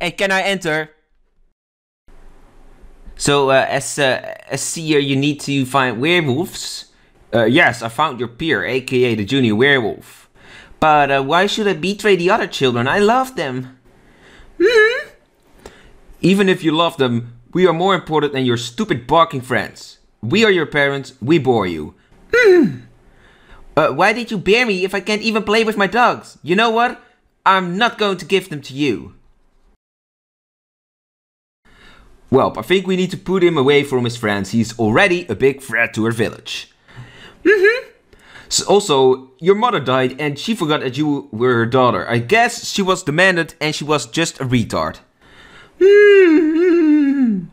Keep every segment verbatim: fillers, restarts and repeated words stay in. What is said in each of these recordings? Hey, can I enter? So, uh, as uh, a seer, you need to find werewolves. Uh, yes, I found your peer, aka the junior werewolf. But uh, why should I betray the other children? I love them. Mm-hmm. Even if you love them, we are more important than your stupid barking friends. We are your parents, we bore you. Mm. Uh, why did you bear me if I can't even play with my dogs? You know what? I'm not going to give them to you. Well, I think we need to put him away from his friends. He's already a big threat to our village. Mm-hmm. So also, your mother died and she forgot that you were her daughter. I guess she was demanded and she was just a retard. Mm-hmm.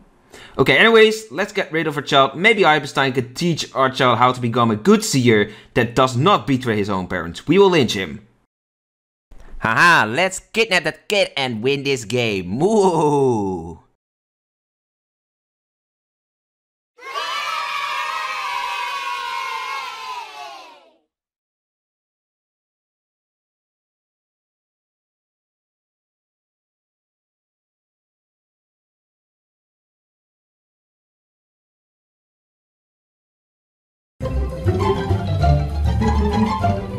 Okay, anyways, let's get rid of our child. Maybe Hyperstein could teach our child how to become a good seer that does not betray his own parents. We will lynch him. Haha, let's kidnap that kid and win this game. Woo! Thank you.